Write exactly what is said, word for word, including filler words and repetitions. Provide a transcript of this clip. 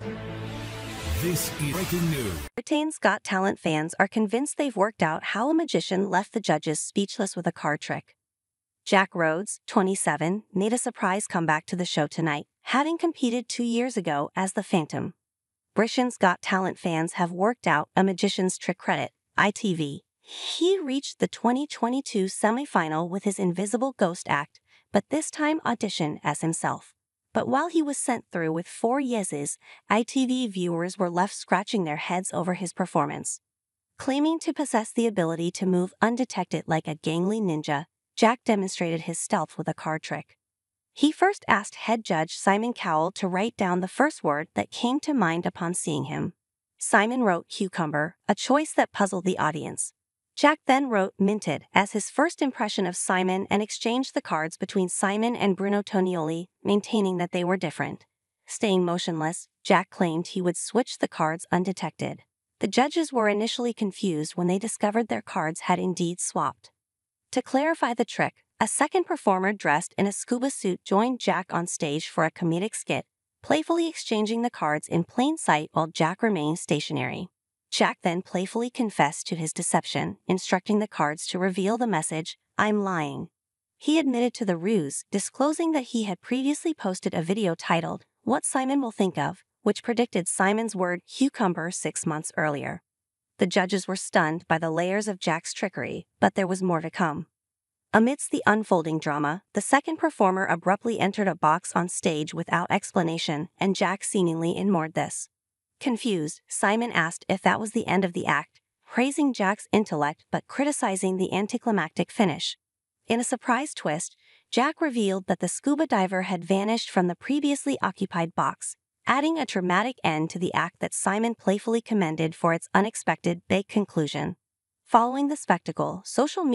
This is breaking news. Britain's Got Talent fans are convinced they've worked out how a magician left the judges speechless with a card trick. Jack Rhodes, twenty-seven, made a surprise comeback to the show tonight, having competed two years ago as The Phantom. Britain's Got Talent fans have worked out a magician's trick credit, I T V. He reached the twenty twenty-two semi-final with his invisible ghost act, but this time auditioned as himself. But while he was sent through with four yeses, I T V viewers were left scratching their heads over his performance. Claiming to possess the ability to move undetected like a gangly ninja, Jack demonstrated his stealth with a card trick. He first asked head judge Simon Cowell to write down the first word that came to mind upon seeing him. Simon wrote cucumber, a choice that puzzled the audience. Jack then wrote minted as his first impression of Simon and exchanged the cards between Simon and Bruno Tonioli, maintaining that they were different. Staying motionless, Jack claimed he would switch the cards undetected. The judges were initially confused when they discovered their cards had indeed swapped. To clarify the trick, a second performer dressed in a scuba suit joined Jack on stage for a comedic skit, playfully exchanging the cards in plain sight while Jack remained stationary. Jack then playfully confessed to his deception, instructing the cards to reveal the message, "I'm lying." He admitted to the ruse, disclosing that he had previously posted a video titled, "What Simon Will Think Of," which predicted Simon's word cucumber six months earlier. The judges were stunned by the layers of Jack's trickery, but there was more to come. Amidst the unfolding drama, the second performer abruptly entered a box on stage without explanation, and Jack seemingly ignored this. Confused, Simon asked if that was the end of the act, praising Jack's intellect but criticizing the anticlimactic finish. In a surprise twist, Jack revealed that the scuba diver had vanished from the previously occupied box, adding a dramatic end to the act that Simon playfully commended for its unexpected big conclusion. Following the spectacle, social media